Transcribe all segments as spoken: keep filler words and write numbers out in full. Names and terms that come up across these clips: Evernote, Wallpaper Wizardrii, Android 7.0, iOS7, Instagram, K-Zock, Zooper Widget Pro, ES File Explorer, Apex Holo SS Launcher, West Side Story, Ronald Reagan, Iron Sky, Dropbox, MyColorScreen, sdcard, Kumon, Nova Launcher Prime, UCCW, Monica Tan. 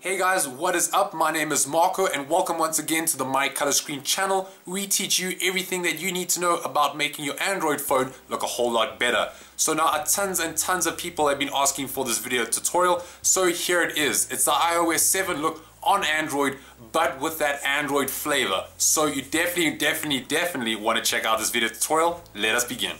Hey guys, what is up? My name is Marco and welcome once again to the MyColorScreen channel. We teach you everything that you need to know about making your Android phone look a whole lot better. So now tons and tons of people have been asking for this video tutorial, so here it is. It's the i O S seven look on Android, but with that Android flavor. So you definitely, definitely, definitely want to check out this video tutorial. Let us begin.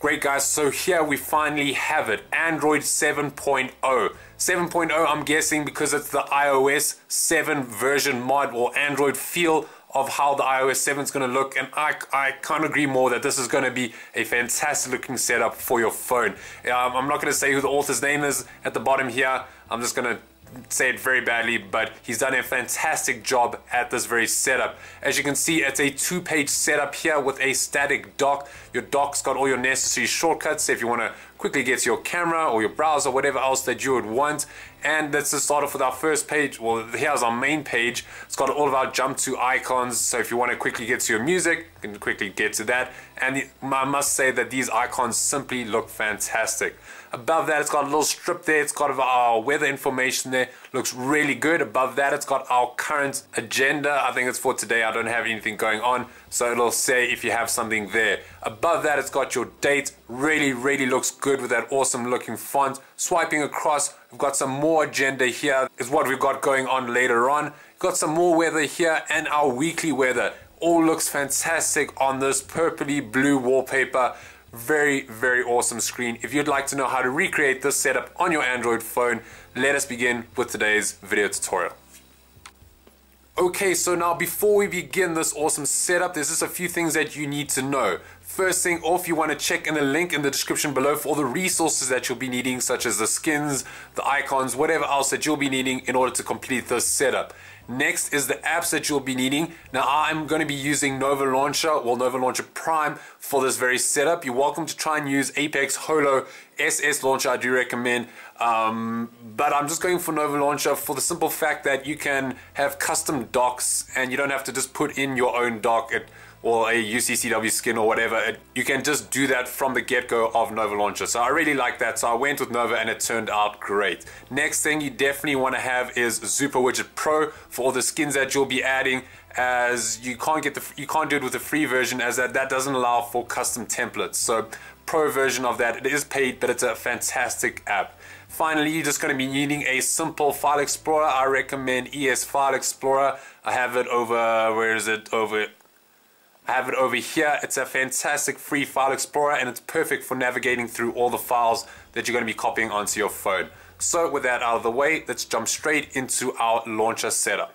Great guys, so here we finally have it, Android seven point oh. seven point oh I'm guessing because it's the i O S seven version mod or Android feel of how the i O S seven is going to look, and I, I can't agree more that this is going to be a fantastic looking setup for your phone. Um, I'm not going to say who the author's name is at the bottom here, I'm just going to say it very badly, but he's done a fantastic job at this very setup. As you can see, it's a two-page setup here with a static dock. Your dock's got all your necessary shortcuts, so if you want to quickly get to your camera or your browser, whatever else that you would want. And let's just start off with our first page. Well, here's our main page. It's got all of our jump to icons, so if you want to quickly get to your music, you can quickly get to that. And I must say that these icons simply look fantastic. Above that, it's got a little strip there. It's got our weather information there. Looks really good. Above that, it's got our current agenda. I think it's for today. I don't have anything going on, so it'll say if you have something there. Above that, it's got your date. Really, really looks good with that awesome looking font. Swiping across, we've got some more agenda here. Is what we've got going on later on. We've got some more weather here and our weekly weather. All looks fantastic on this purpley blue wallpaper. Very, very awesome screen. If you'd like to know how to recreate this setup on your Android phone, let us begin with today's video tutorial. Okay, so now before we begin this awesome setup, there's just a few things that you need to know. First thing off, you want to check in the link in the description below for all the resources that you'll be needing, such as the skins, the icons, whatever else that you'll be needing in order to complete this setup. Next is the apps that you'll be needing. Now I'm going to be using Nova Launcher, well Nova Launcher Prime for this very setup. You're welcome to try and use Apex Holo S S Launcher, I do recommend. Um, but I'm just going for Nova Launcher for the simple fact that you can have custom docks and you don't have to just put in your own dock at, or a U C C W skin or whatever. It, you can just do that from the get-go of Nova Launcher. So I really like that, so I went with Nova and it turned out great. Next thing you definitely want to have is Zooper Widget Pro for all the skins that you'll be adding, as you can't get the, you can't do it with the free version, as that, that doesn't allow for custom templates. So pro version of that, it is paid, but it's a fantastic app. Finally, you're just going to be needing a simple file explorer. I recommend E S File Explorer. I have it over, where is it, over I have it over here. It's a fantastic free file explorer and it's perfect for navigating through all the files that you're going to be copying onto your phone. So with that out of the way, let's jump straight into our launcher setup.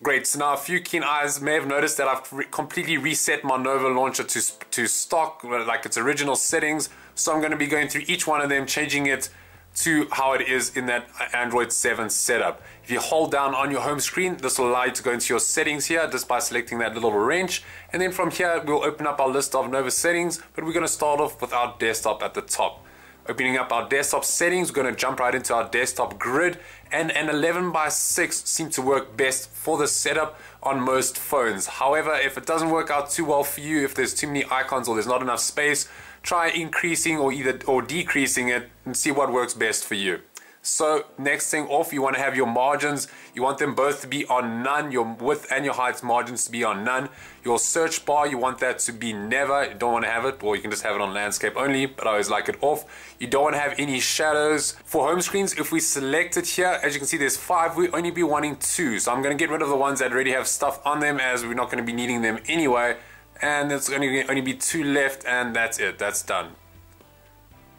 Great, so now a few keen eyes may have noticed that I've re completely reset my Nova Launcher to, to stock, like its original settings. So I'm going to be going through each one of them, changing it to how it is in that Android seven setup. If you hold down on your home screen, this will allow you to go into your settings here just by selecting that little wrench, and then from here we'll open up our list of Nova settings, but we're going to start off with our desktop at the top. Opening up our desktop settings, we're going to jump right into our desktop grid, and an eleven by six seems to work best for this setup on most phones. However, if it doesn't work out too well for you, if there's too many icons or there's not enough space, try increasing or either or decreasing it and see what works best for you. So next thing off, you want to have your margins. You want them both to be on none, your width and your height margins to be on none. Your search bar, you want that to be never. You don't want to have it, or you can just have it on landscape only, but I always like it off. You don't want to have any shadows. For home screens, if we select it here, as you can see there's five, we only be wanting two. So I'm going to get rid of the ones that already have stuff on them, as we're not going to be needing them anyway. And there's only, only be two left, and that's it, that's done.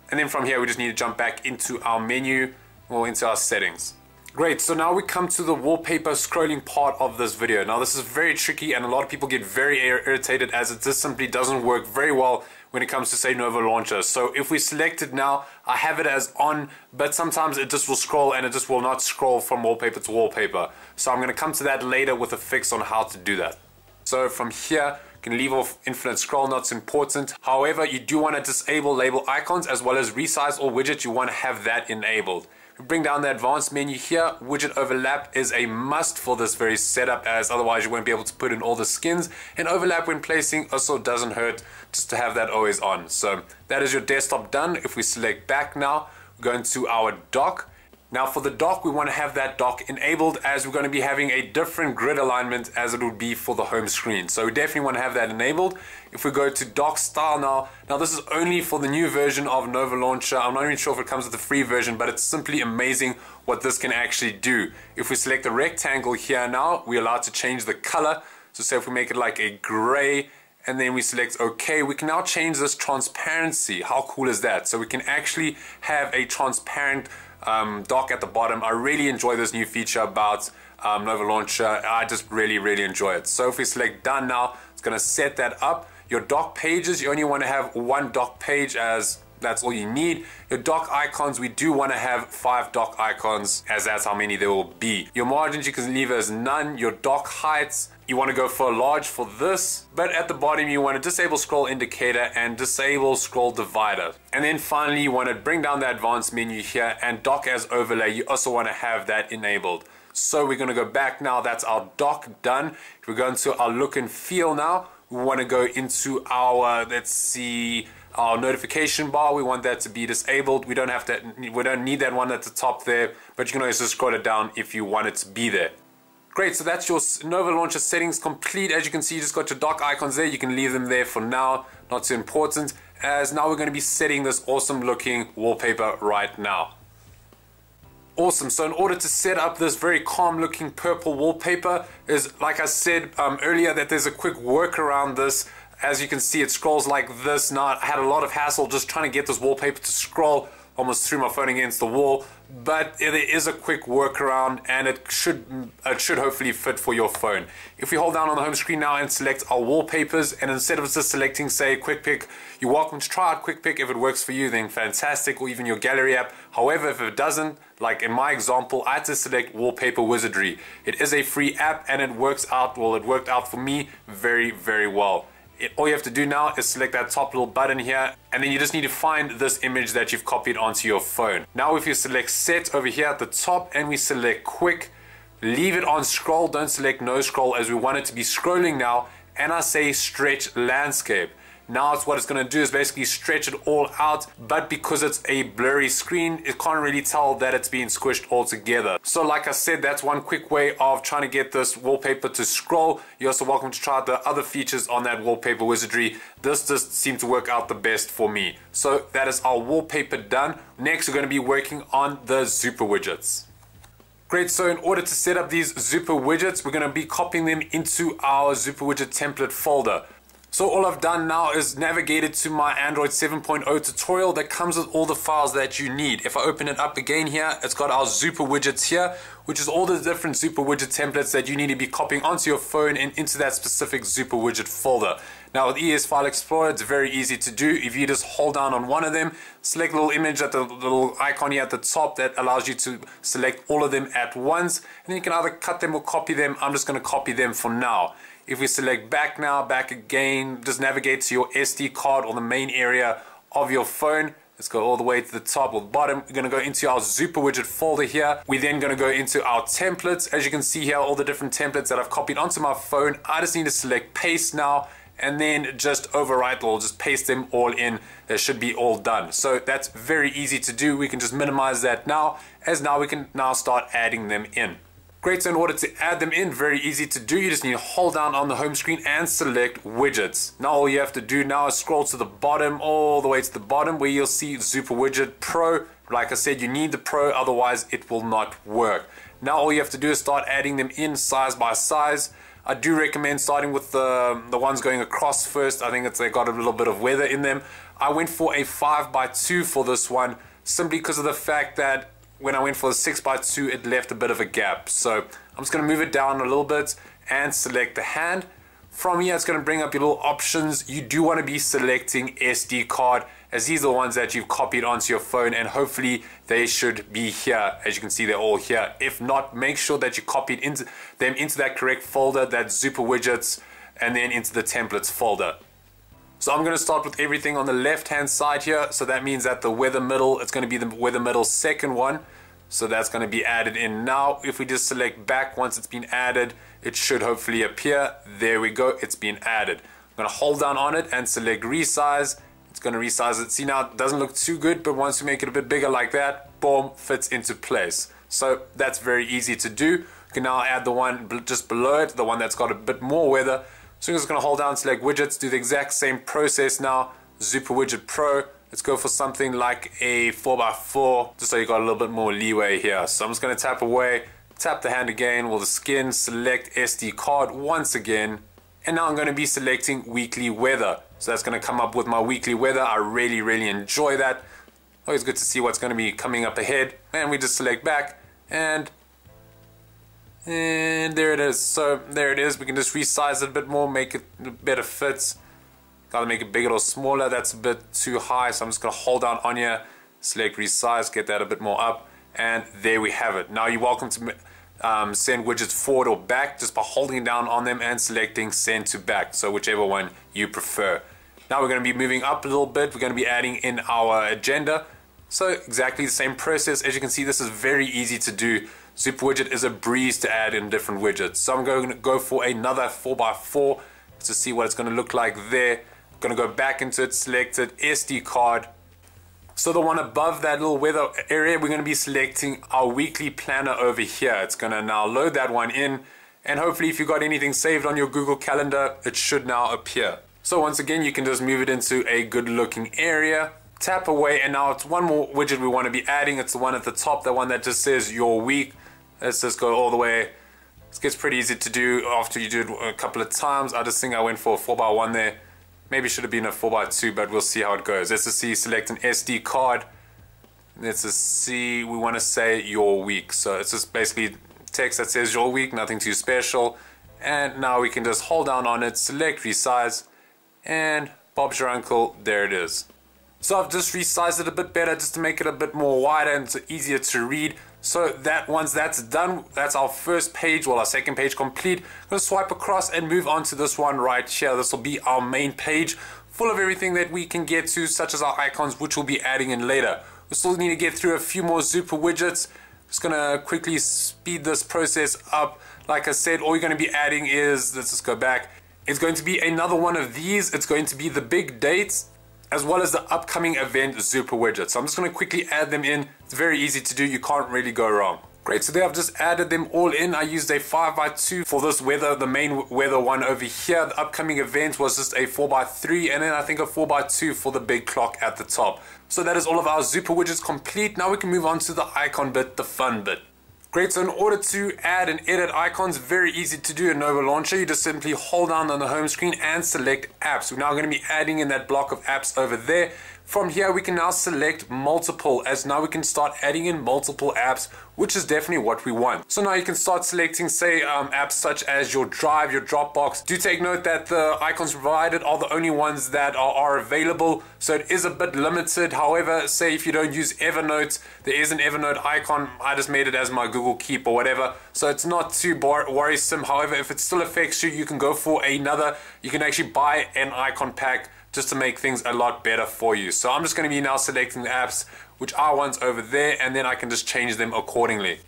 And then from here we just need to jump back into our menu or into our settings. Great, so now we come to the wallpaper scrolling part of this video. Now this is very tricky and a lot of people get very irritated, as it just simply doesn't work very well when it comes to, say, Nova Launcher. So if we select it now, I have it as on, but sometimes it just will scroll and it just will not scroll from wallpaper to wallpaper. So I'm going to come to that later with a fix on how to do that. So from here, can leave off infinite scroll, not important. However, you do want to disable label icons as well as resize all widgets. You want to have that enabled. We bring down the advanced menu here. Widget overlap is a must for this very setup, as otherwise you won't be able to put in all the skins, and overlap when placing also doesn't hurt just to have that always on. So that is your desktop done. If we select back now, we're going to our dock. Now for the dock, we want to have that dock enabled, as we're going to be having a different grid alignment as it would be for the home screen. So we definitely want to have that enabled. If we go to dock style now, now this is only for the new version of Nova Launcher. I'm not even sure if it comes with the free version, but it's simply amazing what this can actually do. If we select the rectangle here now, we're allowed to change the color. So say if we make it like a gray, and then we select OK, we can now change this transparency. How cool is that? So we can actually have a transparent um, dock at the bottom. I really enjoy this new feature about um, Nova Launcher. I just really, really enjoy it. So if we select done now, it's going to set that up. Your dock pages, you only want to have one dock page, as that's all you need. Your dock icons, we do want to have five dock icons, as that's how many there will be. Your margins, you can leave as none. Your dock heights, you want to go for a large for this, but at the bottom you want to disable scroll indicator and disable scroll divider. And then finally you want to bring down the advanced menu here, and dock as overlay, you also want to have that enabled. So we're going to go back now, that's our dock done. If we're going to our look and feel now, we want to go into our, let's see, our notification bar. We want that to be disabled. We don't have to, we don't need that one at the top there, but you can always just scroll it down if you want it to be there. Great, so that's your Nova Launcher settings complete. As you can see, you just got your dock icons there. You can leave them there for now, not so important, as now we're going to be setting this awesome looking wallpaper right now. Awesome, so in order to set up this very calm looking purple wallpaper, is like I said um, earlier, that there's a quick workaround this. As you can see, it scrolls like this. Now, I had a lot of hassle just trying to get this wallpaper to scroll. Almost threw my phone against the wall. But there is a quick workaround, and it should, it should hopefully fit for your phone. If we hold down on the home screen now and select our wallpapers, and instead of just selecting, say, Quick Pick, you're welcome to try out Quick Pick. If it works for you, then fantastic, or even your gallery app. However, if it doesn't, like in my example, I had to select Wallpaper Wizardrii. It is a free app, and it works out, well, it worked out for me very, very well. It, all you have to do now is select that top little button here, and then you just need to find this image that you've copied onto your phone. Now if you select set over here at the top, and we select quick, leave it on scroll, don't select no scroll, as we want it to be scrolling now, and I say stretch landscape. Now it's what it's going to do is basically stretch it all out, but because it's a blurry screen, it can't really tell that it's being squished all together. So like I said, that's one quick way of trying to get this wallpaper to scroll. You're also welcome to try out the other features on that Wallpaper Wizardrii. This just seemed to work out the best for me. So that is our wallpaper done. Next we're going to be working on the Zooper widgets. Great, so in order to set up these Zooper widgets, we're going to be copying them into our Zooper widget template folder. So all I've done now is navigated to my Android seven point oh tutorial that comes with all the files that you need. If I open it up again here, it's got our Zooper widgets here, which is all the different Zooper widget templates that you need to be copying onto your phone and into that specific Zooper widget folder. Now with E S File Explorer, it's very easy to do. If you just hold down on one of them, select a little image at the little icon here at the top that allows you to select all of them at once, and then you can either cut them or copy them. I'm just going to copy them for now. If we select back now, back again, just navigate to your S D card or the main area of your phone. Let's go all the way to the top or the bottom. We're going to go into our Zooper widget folder here. We're then going to go into our templates. As you can see here, all the different templates that I've copied onto my phone. I just need to select paste now, and then just overwrite or just paste them all in. They should be all done. So that's very easy to do. We can just minimize that now, as now we can now start adding them in. Great, so in order to add them in, very easy to do. You just need to hold down on the home screen and select widgets. Now all you have to do now is scroll to the bottom, all the way to the bottom, where you'll see Zooper Widget Pro. Like I said, you need the Pro, otherwise it will not work. Now all you have to do is start adding them in size by size. I do recommend starting with the, the ones going across first. I think it's, they got a little bit of weather in them. I went for a five by two for this one, simply because of the fact that when I went for the six by two, it left a bit of a gap. So I'm just going to move it down a little bit and select the hand. From here, it's going to bring up your little options. You do want to be selecting S D card, as these are the ones that you've copied onto your phone, and hopefully they should be here. As you can see, they're all here. If not, make sure that you copied into them into that correct folder, that Zooper widgets, and then into the templates folder. So I'm going to start with everything on the left hand side here. So that means that the weather middle, it's going to be the weather middle second one. So that's going to be added in now. If we just select back, once it's been added, it should hopefully appear. There we go, it's been added. I'm going to hold down on it and select resize. It's going to resize it. See, now it doesn't look too good, but once you make it a bit bigger like that, boom, fits into place. So that's very easy to do. You can now add the one just below it, the one that's got a bit more weather. So I'm just going to hold down, select widgets, do the exact same process now. Zooper Widget Pro. Let's go for something like a four by four, just so you got a little bit more leeway here. So I'm just going to tap away, tap the hand again, well the skin, select S D card once again. And now I'm going to be selecting weekly weather. So that's going to come up with my weekly weather. I really, really enjoy that. Always good to see what's going to be coming up ahead. And we just select back and, and there it is. So there it is. We can just resize it a bit more, make it better fits. Gotta make it bigger or smaller, that's a bit too high, so I'm just gonna hold down on here, select resize, get that a bit more up, and there we have it. Now you're welcome to um, send widgets forward or back just by holding down on them and selecting send to back, so whichever one you prefer. Now we're gonna be moving up a little bit, we're gonna be adding in our agenda, so exactly the same process. As you can see, this is very easy to do. Zooper Widget is a breeze to add in different widgets. So I'm gonna go for another four by four to see what it's gonna look like there. Going to go back into it, select it, S D card. So the one above that little weather area, we're going to be selecting our weekly planner over here. It's going to now load that one in, and hopefully if you've got anything saved on your Google Calendar, it should now appear. So once again, you can just move it into a good looking area, tap away, and now it's one more widget we want to be adding. It's the one at the top, the one that just says your week. Let's just go all the way. This gets pretty easy to do after you do it a couple of times. I just think I went for a four by one there. Maybe should have been a four by two, but we'll see how it goes. Let's just see, select an S D card. Let's just see, we want to say your week. So it's just basically text that says your week, nothing too special. And now we can just hold down on it, select resize, and Bob's your uncle, there it is. So I've just resized it a bit better just to make it a bit more wider and easier to read. So that once that's done, that's our first page, well our second page complete. I'm going to swipe across and move on to this one right here. This will be our main page, full of everything that we can get to, such as our icons, which we'll be adding in later. We still need to get through a few more Zooper widgets. Just going to quickly speed this process up. Like I said, all you're going to be adding is, let's just go back, it's going to be another one of these. It's going to be the big dates, as well as the upcoming event Zooper widget. So I'm just going to quickly add them in. It's very easy to do, you can't really go wrong. Great, so there I've just added them all in. I used a five by two for this weather, the main weather one over here. The upcoming event was just a four by three, and then I think a four by two for the big clock at the top. So that is all of our Zooper widgets complete. Now we can move on to the icon bit, the fun bit. Great, so in order to add and edit icons, very easy to do in Nova Launcher. You just simply hold down on the home screen and select apps. We're now going to be adding in that block of apps over there. From here, we can now select multiple, as now we can start adding in multiple apps, which is definitely what we want. So now you can start selecting, say, um, apps such as your Drive, your Dropbox. Do take note that the icons provided are the only ones that are, are available, so it is a bit limited. However, say if you don't use Evernote, there is an Evernote icon. I just made it as my Google Keep or whatever, so it's not too bar worrisome. However, if it still affects you, you can go for another. You can actually buy an icon pack just to make things a lot better for you. So I'm just going to be now selecting the apps, which are ones over there, and then I can just change them accordingly.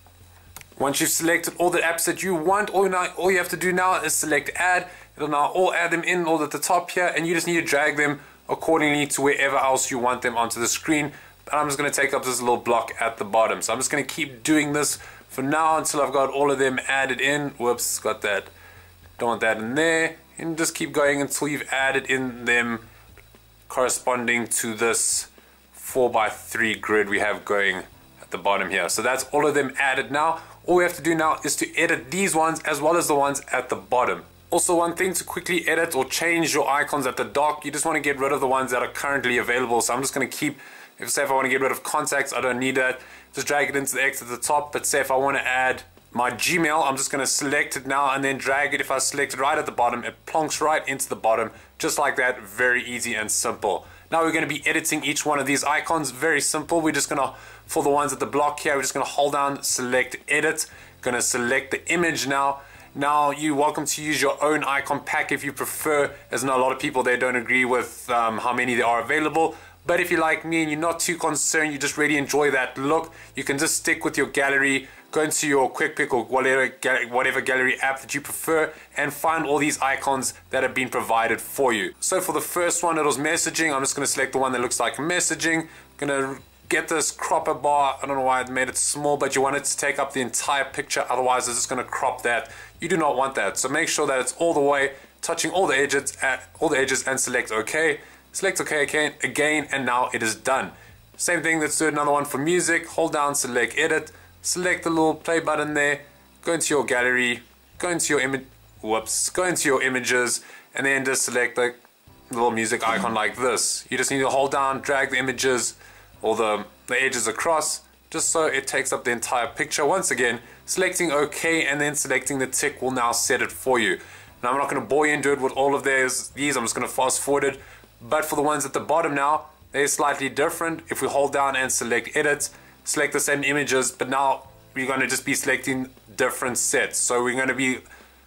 Once you've selected all the apps that you want, all, now, all you have to do now is select add. It'll now all add them in all at the top here, and you just need to drag them accordingly to wherever else you want them onto the screen. But I'm just going to take up this little block at the bottom. So I'm just going to keep doing this for now until I've got all of them added in. Whoops, got that. Don't want that in there. And just keep going until you've added in them corresponding to this four by three grid we have going at the bottom here. So that's all of them added now. All we have to do now is to edit these ones as well as the ones at the bottom. Also, one thing to quickly edit or change your icons at the dock, you just want to get rid of the ones that are currently available. So I'm just going to keep, if say if I want to get rid of contacts, I don't need that, just drag it into the X at the top. But say if I want to add my Gmail, I'm just going to select it now and then drag it. If I select it right at the bottom, it plonks right into the bottom, just like that. Very easy and simple. Now we're going to be editing each one of these icons. Very simple. We're just going to, for the ones at the block here, we're just going to hold down, select edit, going to select the image now. Now you're welcome to use your own icon pack if you prefer, as I know a lot of people, they don't agree with um, how many there are available. But if you're like me and you're not too concerned, you just really enjoy that look, you can just stick with your gallery, go into your Quick Pick or whatever, whatever gallery app that you prefer, and find all these icons that have been provided for you. So for the first one, it was messaging. I'm just going to select the one that looks like messaging. I'm going to get this cropper bar. I don't know why I made it small, but you want it to take up the entire picture, otherwise it's just going to crop that. You do not want that, so make sure that it's all the way, touching all the edges, at all the edges, and select OK. Select OK again, again, and now it is done. Same thing, let's do another one for music. Hold down, select edit, select the little play button there, go into your gallery, go into your image, whoops, go into your images, and then just select the little music icon like this. You just need to hold down, drag the images or the, the edges across, just so it takes up the entire picture. Once again, selecting OK and then selecting the tick will now set it for you. Now I'm not going to bore you into it with all of these, these I'm just going to fast forward it, but for the ones at the bottom now, they're slightly different. If we hold down and select edit, select the same images, but now we're going to just be selecting different sets. So we're going to be,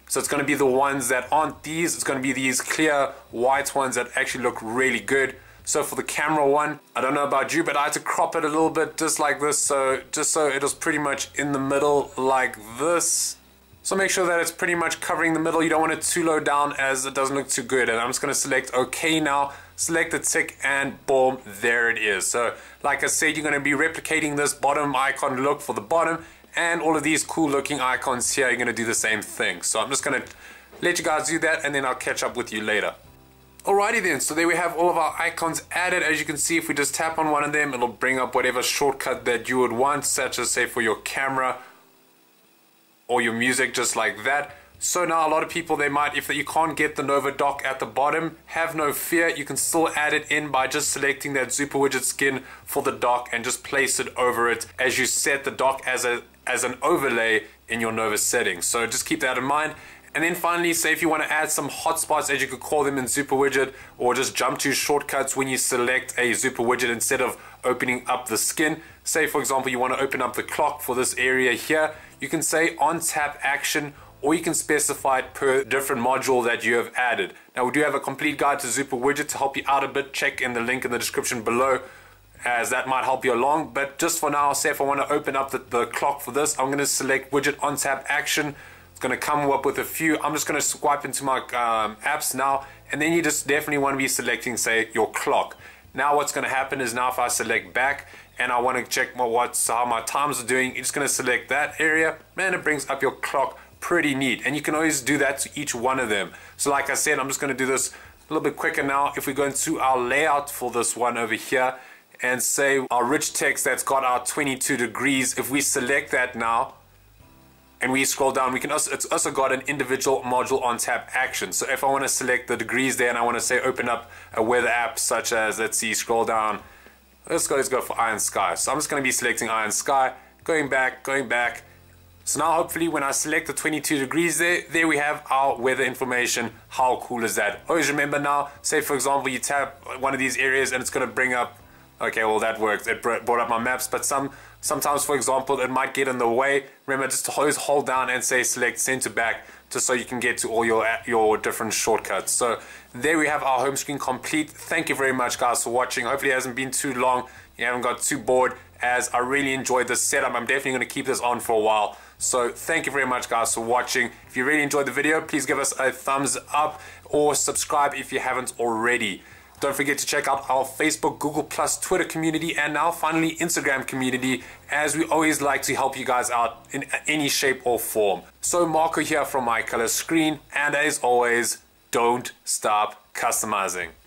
so it's going to be the ones that aren't these, it's going to be these clear white ones that actually look really good. So for the camera one, I don't know about you, but I had to crop it a little bit just like this, so just so it was pretty much in the middle like this. So make sure that it's pretty much covering the middle. You don't want it too low down as it doesn't look too good. And I'm just going to select OK now, select the tick, and boom, there it is. So like I said, you're going to be replicating this bottom icon look for the bottom, and all of these cool looking icons here, you're going to do the same thing. So I'm just going to let you guys do that, and then I'll catch up with you later. Alrighty then, so there we have all of our icons added. As you can see, if we just tap on one of them, it'll bring up whatever shortcut that you would want, such as say for your camera or your music, just like that. So now a lot of people, they might, if you can't get the Nova dock at the bottom, have no fear, you can still add it in by just selecting that Zooper widget skin for the dock and just place it over it as you set the dock as a as an overlay in your Nova settings. So just keep that in mind. And then finally, say if you want to add some hotspots, as you could call them in Zooper Widget, or just jump to shortcuts when you select a Zooper Widget instead of opening up the skin. Say for example, you want to open up the clock for this area here. You can say on tap action, or you can specify it per different module that you have added. Now we do have a complete guide to Zooper Widget to help you out a bit. Check in the link in the description below, as that might help you along. But just for now, say if I want to open up the, the clock for this, I'm going to select widget on tap action. It's going to come up with a few. I'm just going to swipe into my um, apps now, and then you just definitely want to be selecting, say, your clock. Now what's going to happen is now if I select back and I want to check my what's how my times are doing, you're just going to select that area, man, it brings up your clock pretty neat. And you can always do that to each one of them. So like I said, I'm just going to do this a little bit quicker now. If we go into our layout for this one over here and say our rich text that's got our twenty-two degrees, if we select that now and we scroll down, we can also, it's also got an individual module on tap action. So if I want to select the degrees there and I want to say open up a weather app such as, let's see, scroll down, let's go, let's go for Iron Sky. So I'm just going to be selecting Iron Sky, going back, going back. So now hopefully when I select the twenty-two degrees there, there we have our weather information. How cool is that? Always remember now, say for example, you tap one of these areas and it's going to bring up, okay, well that worked, it brought up my maps, but some sometimes for example it might get in the way. Remember just to always hold down and say select center back, just so you can get to all your your different shortcuts. So there we have our home screen complete. Thank you very much guys for watching. Hopefully it hasn't been too long, you haven't got too bored, as I really enjoyed this setup. I'm definitely going to keep this on for a while. So thank you very much guys for watching. If you really enjoyed the video, please give us a thumbs up or subscribe if you haven't already. Don't forget to check out our Facebook, Google plus, Twitter community, and now finally Instagram community, as we always like to help you guys out in any shape or form. So Marco here from MyColorScreen, and as always, don't stop customizing.